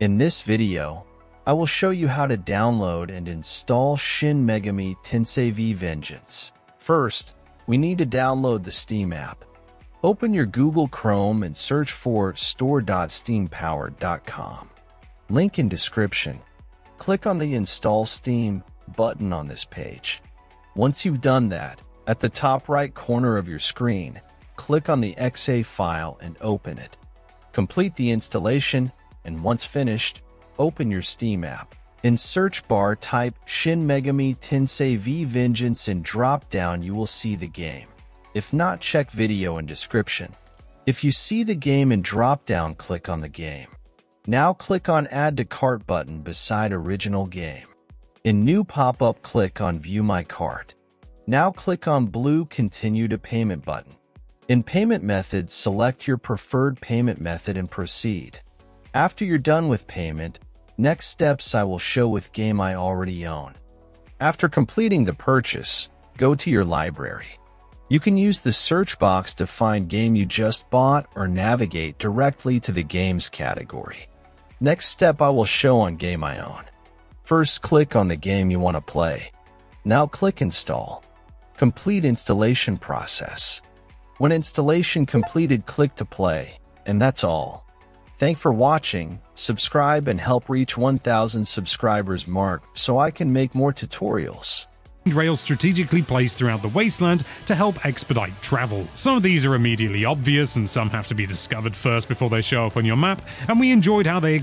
In this video, I will show you how to download and install Shin Megami Tensei V Vengeance. First, we need to download the Steam app. Open your Google Chrome and search for store.steampower.com. Link in description. Click on the Install Steam button on this page. Once you've done that, at the top right corner of your screen, click on the .exe file and open it. Complete the installation, and once finished, open your Steam app. In search bar, type Shin Megami Tensei V Vengeance and drop down you will see the game. If not, check video and description. If you see the game and drop down, click on the game. Now click on Add to Cart button beside Original Game. In New pop-up, click on View My Cart. Now click on blue Continue to Payment button. In Payment Method, select your preferred payment method and proceed. After you're done with payment, next steps I will show with game I already own. After completing the purchase, go to your library. You can use the search box to find game you just bought or navigate directly to the games category. Next step I will show on game I own. First, click on the game you want to play. Now click Install. Complete installation process. When installation completed, click to play, and that's all. Thanks for watching. Subscribe and help reach 1,000 subscribers mark so I can make more tutorials. Rails strategically placed throughout the wasteland to help expedite travel. Some of these are immediately obvious and some have to be discovered first before they show up on your map, and we enjoyed how they